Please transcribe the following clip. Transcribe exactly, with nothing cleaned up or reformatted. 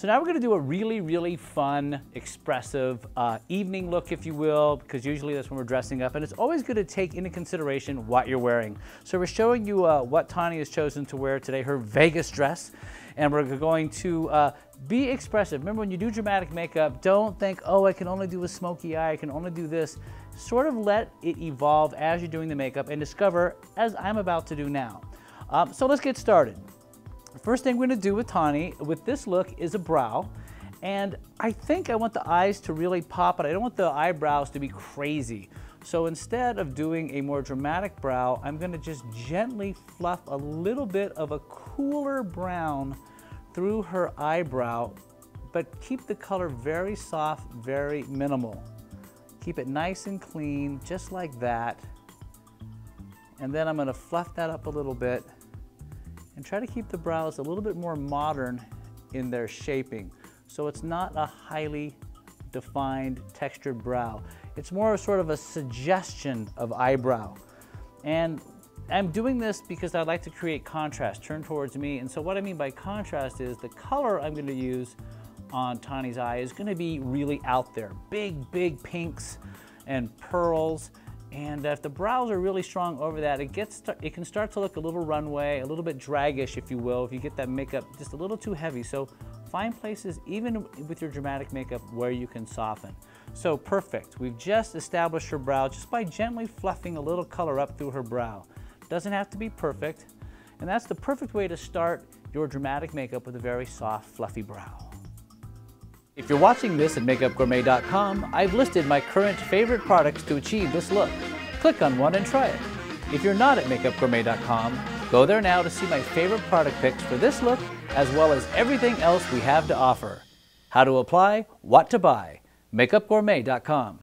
So now we're gonna do a really, really fun, expressive uh, evening look, if you will, because usually that's when we're dressing up, and it's always good to take into consideration what you're wearing. So we're showing you uh, what Tawny has chosen to wear today, her Vegas dress, and we're going to uh, be expressive. Remember, when you do dramatic makeup, don't think, oh, I can only do a smoky eye, I can only do this. Sort of let it evolve as you're doing the makeup and discover, as I'm about to do now. Um, so let's get started. The first thing we're gonna do with Tawny, with this look, is a brow. And I think I want the eyes to really pop, but I don't want the eyebrows to be crazy. So instead of doing a more dramatic brow, I'm gonna just gently fluff a little bit of a cooler brown through her eyebrow, but keep the color very soft, very minimal. Keep it nice and clean, just like that. And then I'm gonna fluff that up a little bit and try to keep the brows a little bit more modern in their shaping. So it's not a highly defined textured brow. It's more sort of a suggestion of eyebrow. And I'm doing this because I like to create contrast, turn towards me. And so what I mean by contrast is the color I'm gonna use on Tawny's eye is gonna be really out there. Big, big pinks and pearls. And if the brows are really strong over that, it gets it can start to look a little runway, a little bit draggish, if you will, if you get that makeup just a little too heavy. So find places, even with your dramatic makeup, where you can soften. So perfect. We've just established her brow just by gently fluffing a little color up through her brow. Doesn't have to be perfect. And that's the perfect way to start your dramatic makeup, with a very soft, fluffy brow. If you're watching this at Makeup Gourmet dot com, I've listed my current favorite products to achieve this look. Click on one and try it. If you're not at Makeup Gourmet dot com, go there now to see my favorite product picks for this look, as well as everything else we have to offer. How to apply, what to buy, Makeup Gourmet dot com.